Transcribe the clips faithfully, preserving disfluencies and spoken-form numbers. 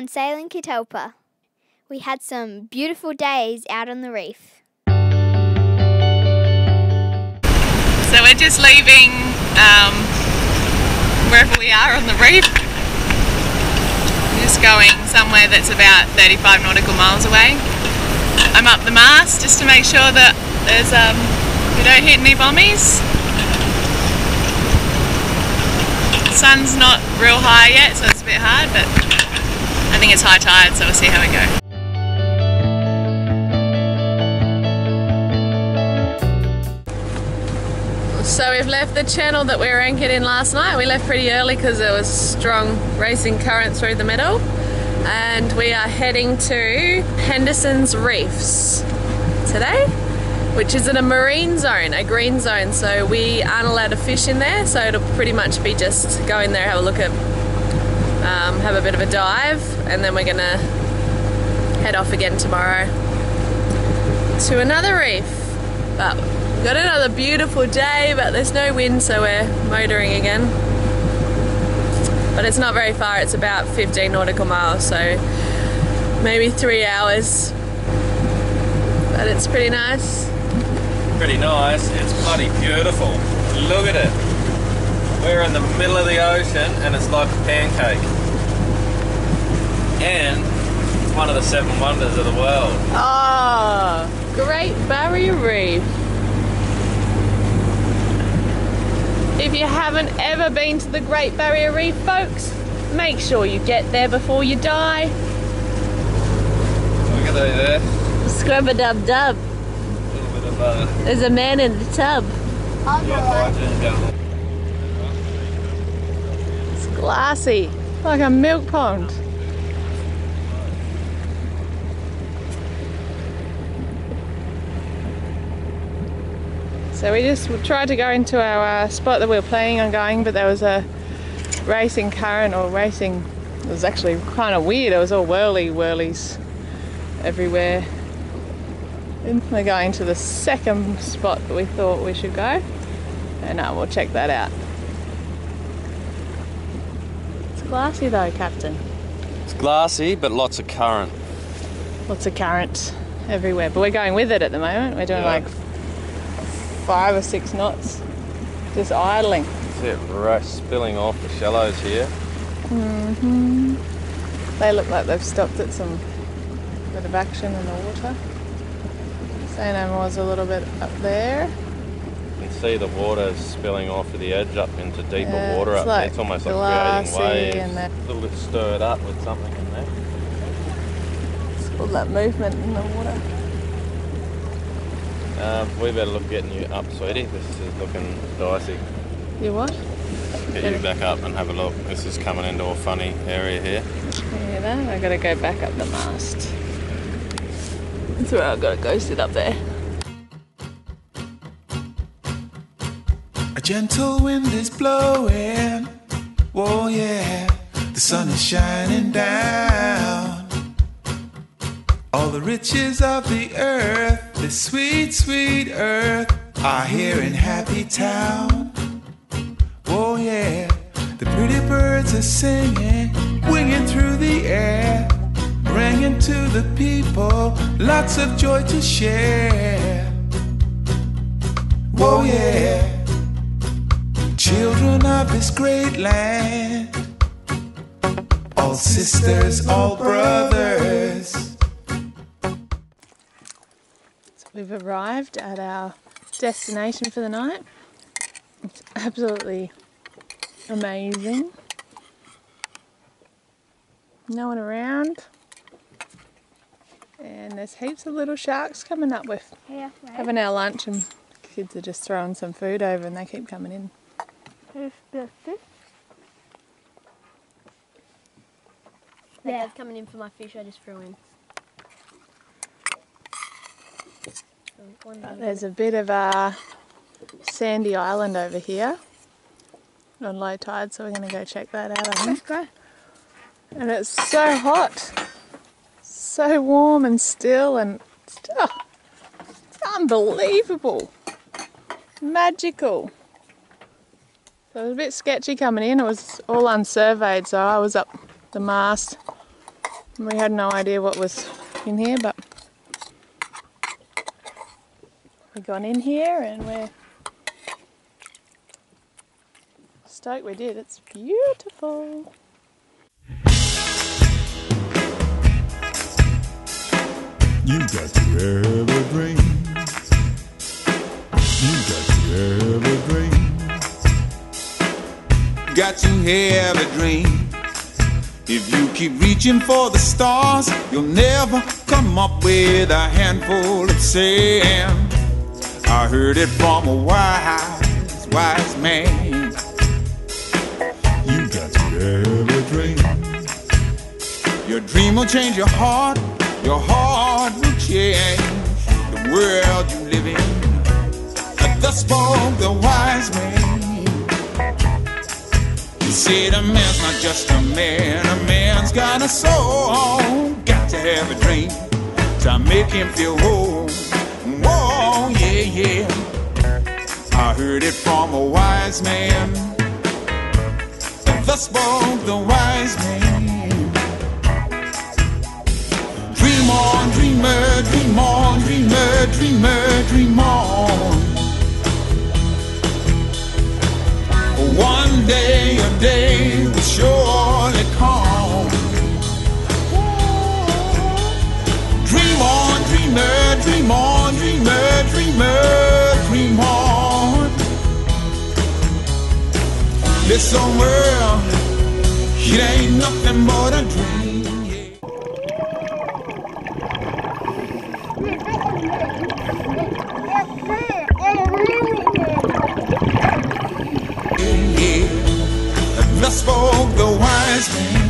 on Sailing Catalpa. We had some beautiful days out on the reef. So we're just leaving um, wherever we are on the reef. We're just going somewhere that's about thirty-five nautical miles away. I'm up the mast just to make sure that there's um, we don't hit any bommies. The sun's not real high yet, so it's a bit hard, but I think it's high tide, so we'll see how we go. So we've left the channel that we were anchored in last night. We left pretty early because there was strong racing currents through the middle, and we are heading to Henderson's Reefs today, which is in a marine zone, a green zone, so we aren't allowed to fish in there, so it'll pretty much be just go in there, have a look at, um, have a bit of a dive, and then we're gonna head off again tomorrow to another reef. But got another beautiful day, but there's no wind, so we're motoring again. But it's not very far, it's about fifteen nautical miles, so maybe three hours. But it's pretty nice. Pretty nice, it's bloody beautiful. Look at it. We're in the middle of the ocean and it's like a pancake. And it's one of the seven wonders of the world. Oh, Great Barrier Reef. If you haven't ever been to the Great Barrier Reef, folks, make sure you get there before you die. Look at that there. Scrub-a-dub-dub. A little bit of uh, there's a man in the tub. It's glassy, like a milk pond. So we just tried to go into our uh, spot that we were planning on going, but there was a racing current or racing, it was actually kind of weird, it was all whirly whirlies everywhere. And we're going to the second spot that we thought we should go, and uh, we'll check that out. It's glassy though, Captain. It's glassy, but lots of current. Lots of current everywhere, but we're going with it at the moment. We're doing yeah. like five or six knots, just idling. That's it, right, spilling off the shallows here. Mm-hmm. They look like they've stopped at some bit of action in the water. Saint Elmo's a little bit up there. You can see the water spilling off of the edge up into deeper yeah, water up like there. It's almost like creating waves. And that. A little bit stirred up with something in there. It's all that movement in the water. Uh, we better look getting you up, sweetie. This is looking dicey. You what? Get yeah. you back up and have a look. This is coming into a funny area here. Yeah, that. I gotta go back up the mast. That's where I gotta go sit up there. A gentle wind is blowing. Oh yeah, the sun is shining down. All the riches of the earth, the sweet, sweet earth, are here in Happy Town. Oh yeah, the pretty birds are singing, winging through the air, bringing to the people lots of joy to share. Oh yeah, children of this great land, all sisters, all brothers. We've arrived at our destination for the night. It's absolutely amazing. No one around. And there's heaps of little sharks coming up. We're yeah, right. having our lunch and kids are just throwing some food over and they keep coming in. There's the fish. They yeah. kept coming in for my fish I just threw in. But there's a bit of a sandy island over here on low tide, so we're going to go check that out. I think. Let's go. And it's so hot, so warm and still, and oh, it's unbelievable, magical. So it was a bit sketchy coming in. It was all unsurveyed, so I was up the mast We had no idea what was in here, but we got in here and we're stoked we did. It's beautiful. You've got to evergreen. You've got to evergreen. Got to have a dream. If you keep reaching for the stars, you'll never come up with a handful of sand. I heard it from a wise, wise man. You got to have a dream. Your dream will change your heart. Your heart will change the world you live in. Thus spoke the wise man. You said a man's not just a man, a man's got a soul. Got to have a dream to make him feel whole. Whoa, yeah, yeah. I heard it from a wise man. Thus spoke the wise man. Dream on, dreamer, dream on, dreamer, dreamer, dream on. One day, a day will surely come. Dream on, dreamer, dream on, dreamer, dreamer, dream on. Listen, world, it ain't nothing but a dream. Thus spoke the wise man.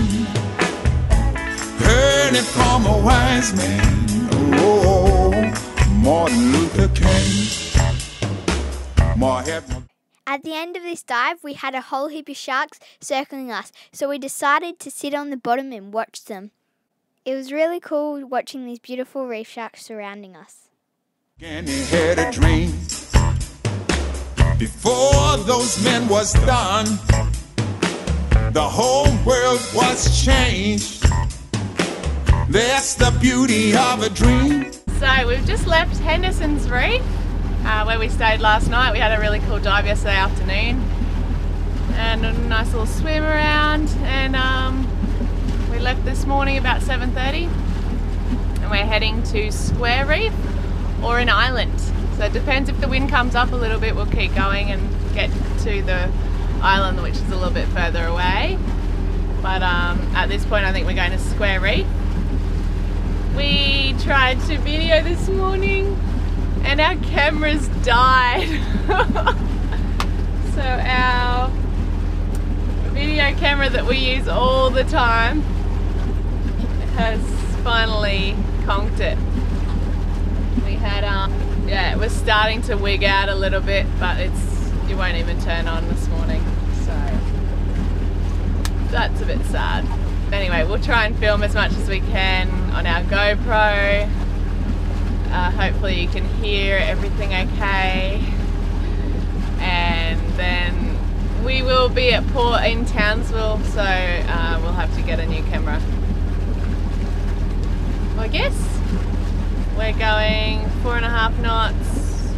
Heard it from a wise man. Oh, Martin Luther King. At the end of this dive, we had a whole heap of sharks circling us, so we decided to sit on the bottom and watch them. It was really cool watching these beautiful reef sharks surrounding us. And he had a dream before those men was done. The whole world was changed. That's the beauty of a dream. So we've just left Henderson's Reef, uh, where we stayed last night. We had a really cool dive yesterday afternoon and a nice little swim around, and um, we left this morning about seven thirty and we're heading to Square Reef or an island. So it depends if the wind comes up a little bit, we'll keep going and get to the island, which is a little bit further away, but um, at this point I think we're going to Square Reef. We tried to video this morning and our cameras died. So our video camera that we use all the time has finally conked it. We had um, yeah, it was starting to wig out a little bit, but it's it won't even turn on this morning, so that's a bit sad. Anyway, we'll try and film as much as we can on our GoPro. Uh, hopefully you can hear everything okay. And then we will be at port in Townsville, so uh, we'll have to get a new camera. I guess we're going four and a half knots,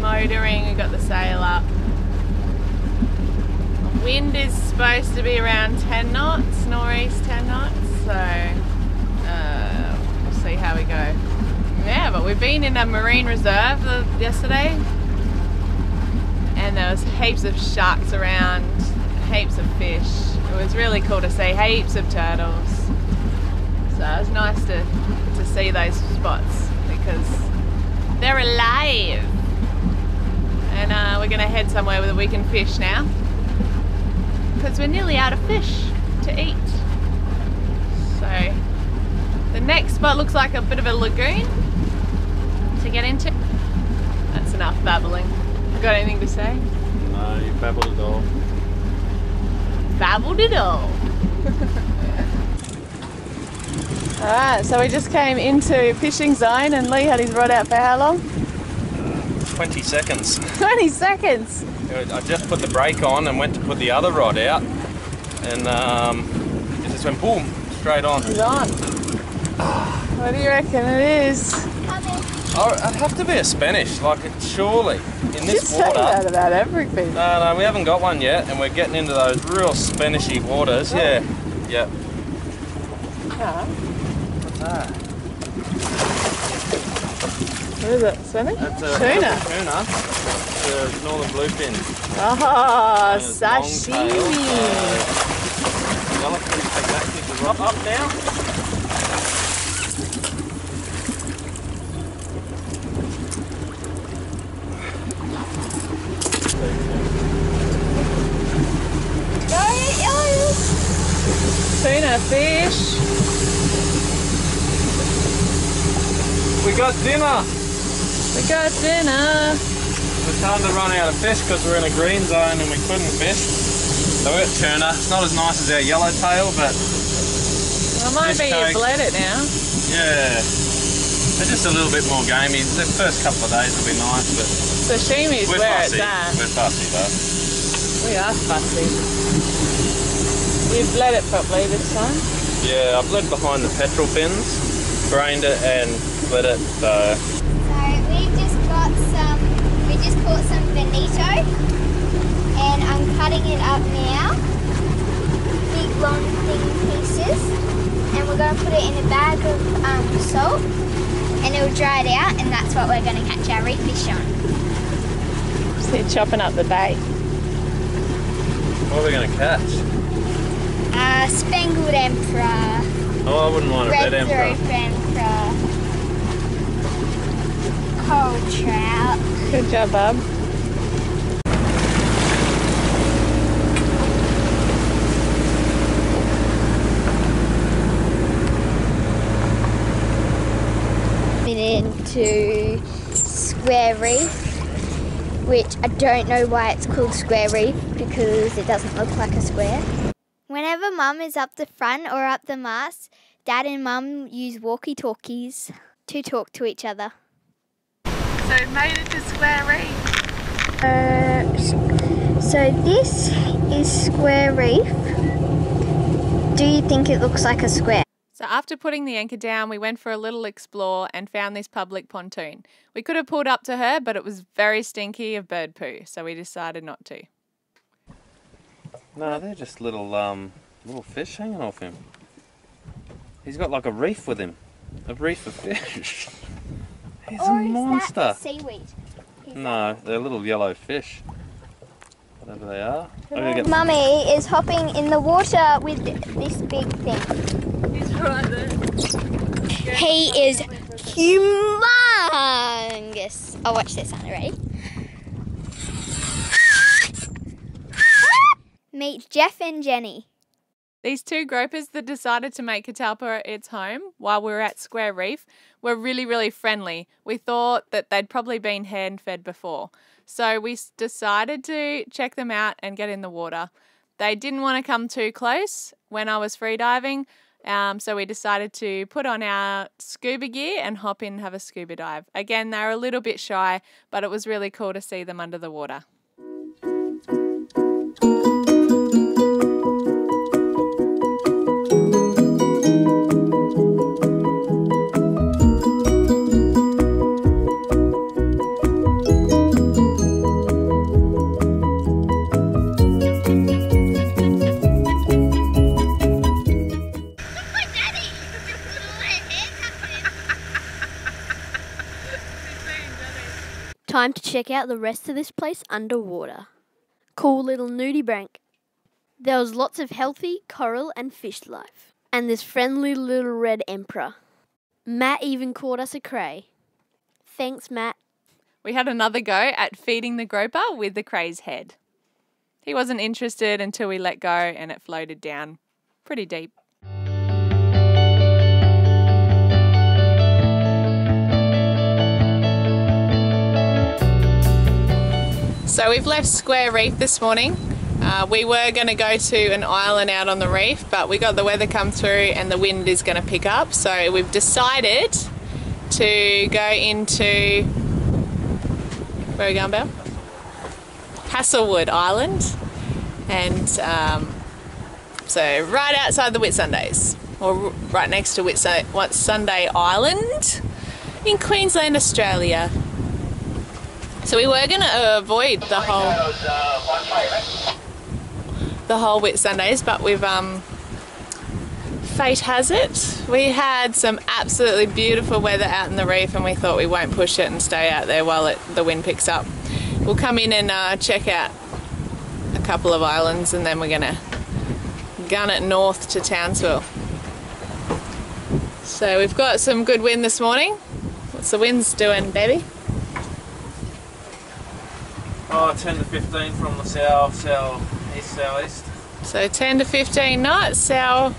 motoring, we've got the sail up. Wind is supposed to be around ten knots, northeast ten knots, so uh, we'll see how we go. Yeah, but we've been in a marine reserve yesterday and there was heaps of sharks around, heaps of fish. It was really cool to see, heaps of turtles. So it was nice to, to see those spots because they're alive. And uh, we're going to head somewhere where we can fish now, because we're nearly out of fish to eat. So the next spot looks like a bit of a lagoon to get into. That's enough babbling. Got anything to say? No, you babbled it all. Babbled it all. Alright, so we just came into fishing zone and Lee had his rod out for how long? Uh, twenty seconds. twenty seconds? I just put the brake on and went to put the other rod out, and um, it just went boom, straight on. It's on. What do you reckon it is? Oh, it'd have to be a Spanish, like surely. In this Just water. Just that about everything. No, no, we haven't got one yet, and we're getting into those real Spanishy waters. Oh. Yeah, yep. Ah. What's that? What is it? Spanish? That's a tuna. Tuna. It's a northern bluefin. Oh, sashimi. Well, if we take that, keep the rod up now. Tuna fish. We got dinner. We got dinner. It's time to run out of fish because we're in a green zone and we couldn't fish. So we've got tuna. It's not as nice as our yellowtail, but... Well, it might be you've bled it now. Yeah. They're just a little bit more gamey. The first couple of days will be nice, but... Sashimi's where fussy. It's at. We're fussy, but... We are fussy. You've bled it properly this time? Yeah, I bled behind the petrol bins, grained it and bled it, so... So, we've just got some... We just caught some bonito. And I'm cutting it up now, big long thin pieces, and we're going to put it in a bag of um, salt, and it'll dry it out, and that's what we're going to catch our reef fish on. So you're chopping up the bait. What are we going to catch? Uh, Spangled Emperor. Oh, I wouldn't want a red emperor. Red emperor. Cold trout. Good job, bub. Into Square Reef, which I don't know why it's called Square Reef because it doesn't look like a square. Whenever Mum is up the front or up the mast, Dad and Mum use walkie-talkies to talk to each other. So we've made it to Square Reef. Uh, so this is Square Reef. Do you think it looks like a square? So after putting the anchor down, we went for a little explore and found this public pontoon. We could have pulled up to her, but it was very stinky of bird poo, so we decided not to. No, they're just little um, little fish hanging off him. He's got like a reef with him, a reef of fish. He's or a monster. Is that seaweed? Is no, they're little yellow fish. Whatever they are. Get Mummy them. Is hopping in the water with this big thing. Right there. Yeah, he is humongous. Oh, watch this, Anna, ready? Meet Jeff and Jenny. These two gropers that decided to make Catalpa its home while we were at Square Reef were really, really friendly. We thought that they'd probably been hand-fed before. So we decided to check them out and get in the water. They didn't want to come too close when I was free diving, Um, so we decided to put on our scuba gear and hop in and have a scuba dive. Again, they were a little bit shy, but it was really cool to see them under the water. Time to check out the rest of this place underwater. Cool little nudie bank. There was lots of healthy coral and fish life. And this friendly little red emperor. Matt even caught us a cray. Thanks, Matt. We had another go at feeding the groper with the cray's head. He wasn't interested until we let go and it floated down pretty deep. So we've left Square Reef this morning. Uh, we were going to go to an island out on the reef, but we got the weather come through and the wind is going to pick up. So we've decided to go into, where are we going, Belle? Hasslewood Island. And um, so right outside the Whitsundays. or right next to Whitsunday Island in Queensland, Australia. So we were going to avoid the whole the whole Whitsundays, but we've um fate has it we had some absolutely beautiful weather out in the reef, and we thought we won't push it and stay out there while it, the wind picks up. We'll come in and uh, check out a couple of islands, and then we're gonna gun it north to Townsville. So we've got some good wind this morning. What's the wind's doing, baby? Oh, ten to fifteen from the south, south, east, southeast. So ten to fifteen knots, south,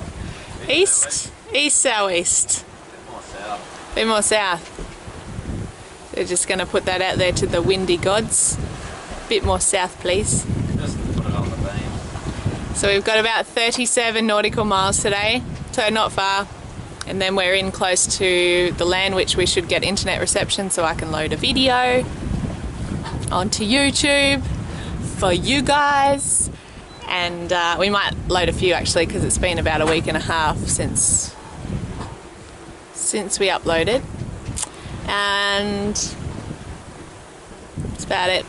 east, east, southeast. A bit more south. A bit more south. They're just going to put that out there to the windy gods. A bit more south, please. Just put it on the beam. So we've got about thirty-seven nautical miles today, so not far. And then we're in close to the land, which we should get internet reception, so I can load a video onto YouTube for you guys. And uh, we might load a few actually, because it's been about a week and a half since since we uploaded, and that's about it.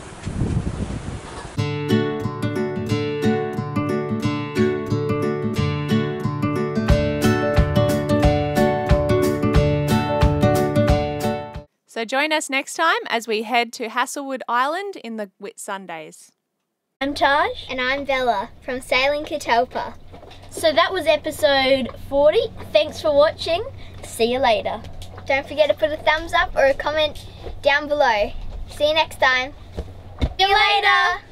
So join us next time as we head to Hasslewood Island in the Whitsundays. I'm Taj. And I'm Bella from Sailing Catalpa. So that was episode forty. Thanks for watching. See you later. Don't forget to put a thumbs up or a comment down below. See you next time. See you later.